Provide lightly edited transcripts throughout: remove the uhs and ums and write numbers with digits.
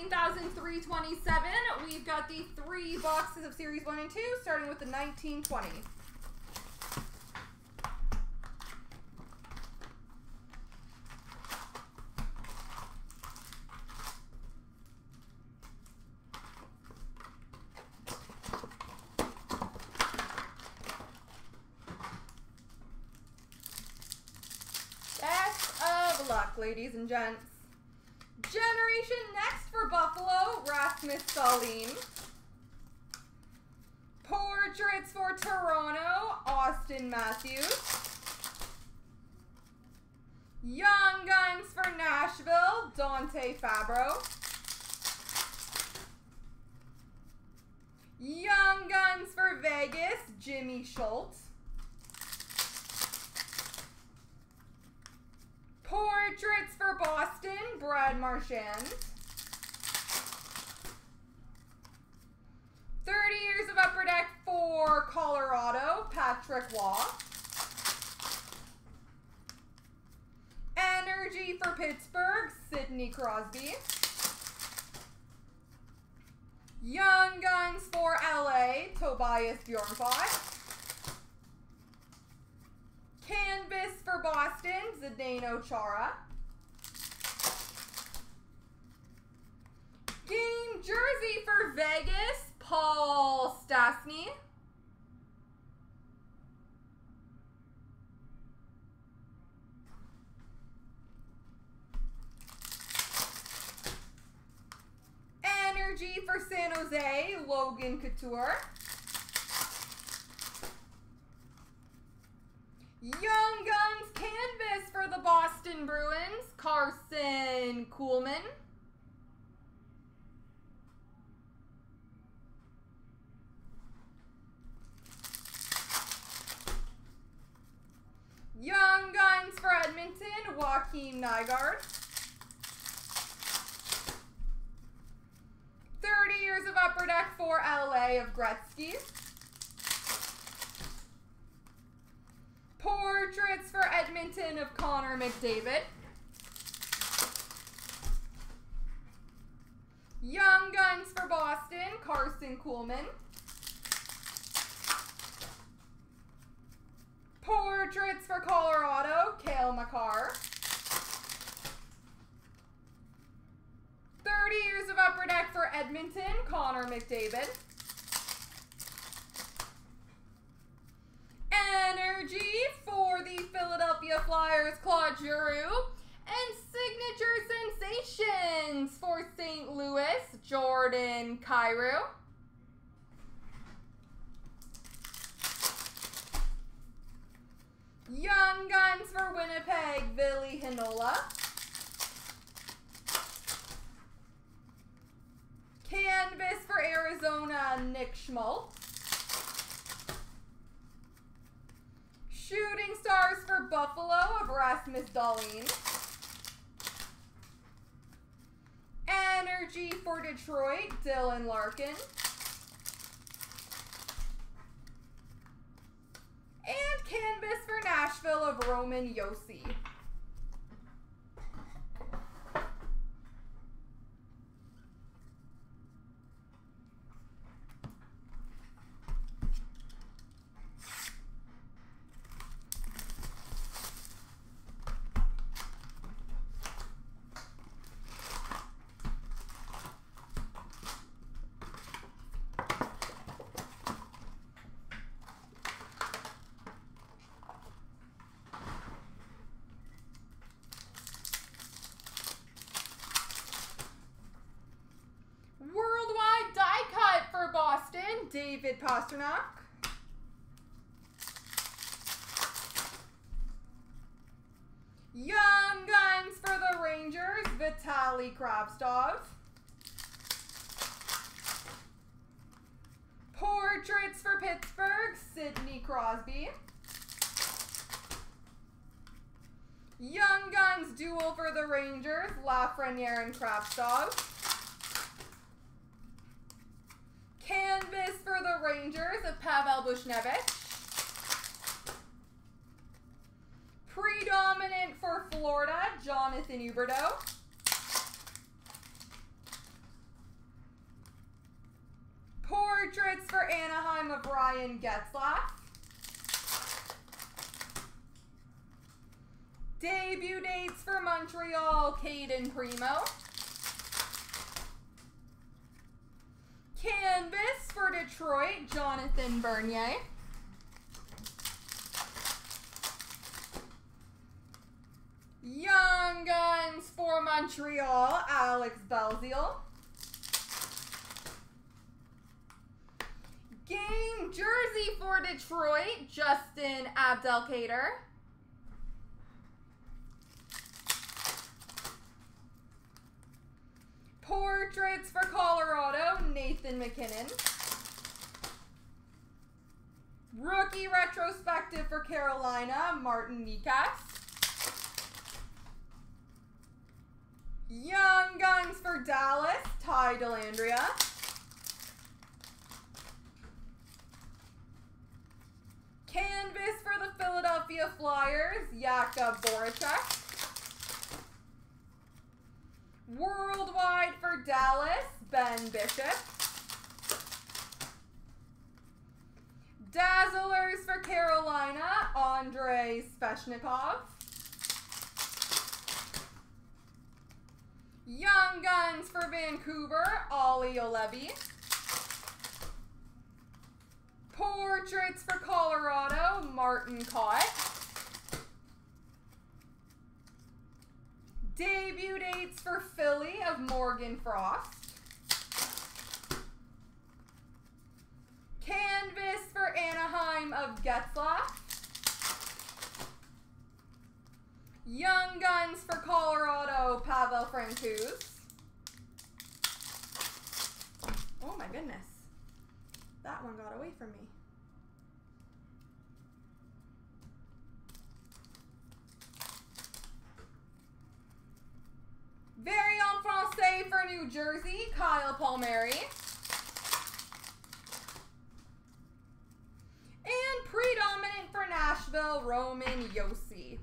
16,327. We've got the three boxes of Series 1 and 2, starting with the 1920. Ladies and gents. Generation next for Buffalo, Rasmus Dahlin. Portraits for Toronto, Austin Matthews. Young Guns for Nashville, Dante Fabro. Young Guns for Vegas, Jimmy Schultz. Portraits for Boston, Brad Marchand. 30 Years of Upper Deck for Colorado, Patrick Waugh. Energy for Pittsburgh, Sidney Crosby. Young Guns for LA, Tobias Bjornfot. Canvas for Boston, Zdeno Chara. Game jersey for Vegas, Paul Stastny. Energy for San Jose, Logan Couture. Young Guns Canvas for the Boston Bruins, Carson Kuhlman. Young Guns for Edmonton, Joaquin Nygaard. 30 Years of Upper Deck for LA of Gretzky. Portraits for Edmonton of Connor McDavid. Young Guns for Boston, Carson Kuhlman. Portraits for Colorado, Kale McCarr. 30 Years of Upper Deck for Edmonton, Connor McDavid. Energy for the Philadelphia Flyers, Claude Giroux. And Signature Sensations for St. Louis, Jordan Kyrou. Young Guns for Winnipeg, Billy Hinola. Canvas for Arizona, Nick Schmaltz. Shooting Stars for Buffalo of Rasmus Dahlin. Energy for Detroit, Dylan Larkin. And Canvas for Nashville of Roman Josi. David Pasternak. Young Guns for the Rangers, Vitali Kravtsov. Portraits for Pittsburgh, Sidney Crosby. Young Guns Duel for the Rangers, Lafreniere and Kravtsov. Canvas for the Rangers of Pavel Bushnevich. Predominant for Florida, Jonathan Uberdo. Portraits for Anaheim of Ryan Getzlaff. Debut dates for Montreal, Caden Primo. Canvas for Detroit, Jonathan Bernier. Young Guns for Montreal, Alex Belzile. Game jersey for Detroit, Justin Abdelkader. Portraits for Colorado, Nathan McKinnon. Rookie retrospective for Carolina, Martin Nikas. Young Guns for Dallas, Ty Dellandria. Canvas for the Philadelphia Flyers, Jakub Voracek. Worldwide for Dallas, Ben Bishop. Dazzlers for Carolina, Andrei Sveshnikov. Young Guns for Vancouver, Olli Olevi. Portraits for Colorado, Martin Cott. Debut dates for Philly of Morgan Frost. Canvas for Anaheim of Getzlaff. Young Guns for Colorado, Pavel Francouz. Oh my goodness. That one got away from me. Very en français for New Jersey, Kyle Palmieri. And predominant for Nashville, Roman Josi.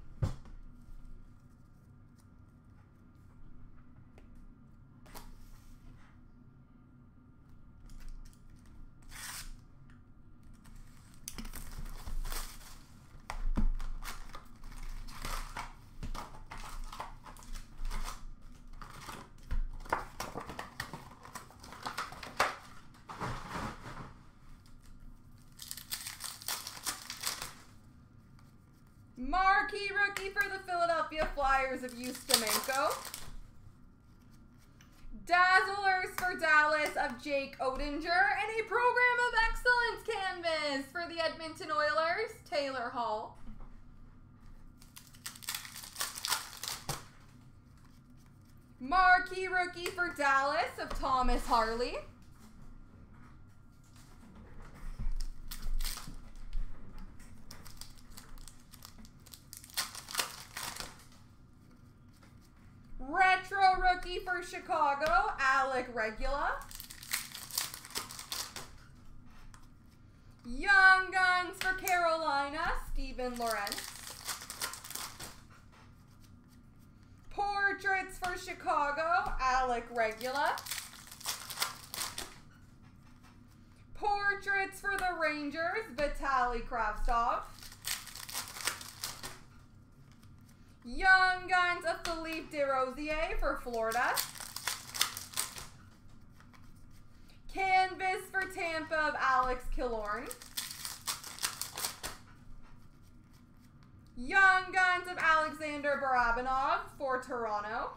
Marquee rookie for the Philadelphia Flyers of Ustimenko. Dazzlers for Dallas of Jake Oettinger. And a Program of Excellence canvas for the Edmonton Oilers, Taylor Hall. Marquee rookie for Dallas of Thomas Harley. Retro rookie for Chicago, Alec Regula. Young Guns for Carolina, Steven Lawrence. Portraits for Chicago, Alec Regula. Portraits for the Rangers, Vitali Kravtsov. Young Guns of Philippe Desrosiers for Florida. Canvas for Tampa of Alex Killorn. Young Guns of Alexander Barabanov for Toronto.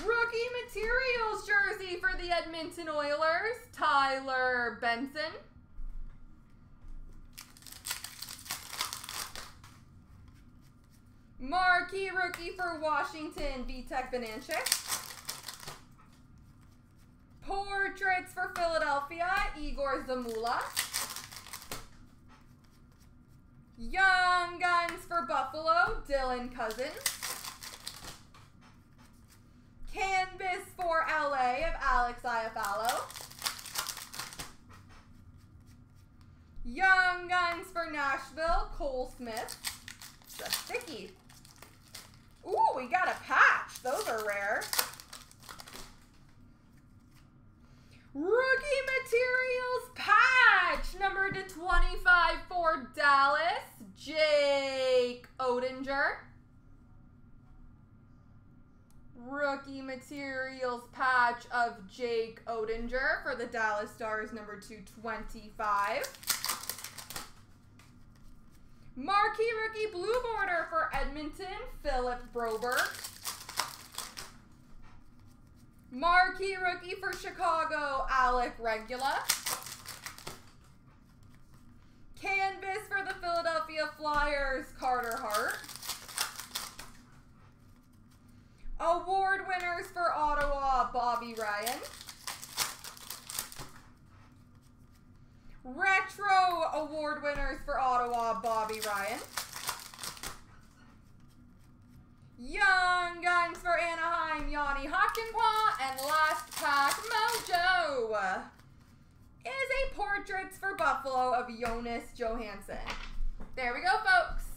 Rookie Materials jersey for the Edmonton Oilers, Tyler Benson. Marquee rookie for Washington, Vitek Vanacek. Portraits for Philadelphia, Igor Zamula. Young Guns for Buffalo, Dylan Cousins. Canvas for LA of Alex Iafallo. Young Guns for Nashville, Cole Smith. It's a sticky. Ooh, we got a patch. Those are rare. Oettinger. Rookie materials patch of Jake Oettinger for the Dallas Stars, number 225. Marquee rookie blue border for Edmonton, Philip Broberg. Marquee rookie for Chicago, Alec Regula. Canvas for the Philadelphia Flyers, Carter Hart. Award winners for Ottawa, Bobby Ryan. Retro award winners for Ottawa, Bobby Ryan. Young Guns for Anaheim, Yanni Hockenpah. And last pack, Mojo, is a portraits for Buffalo of Jonas Johansson. There we go, folks.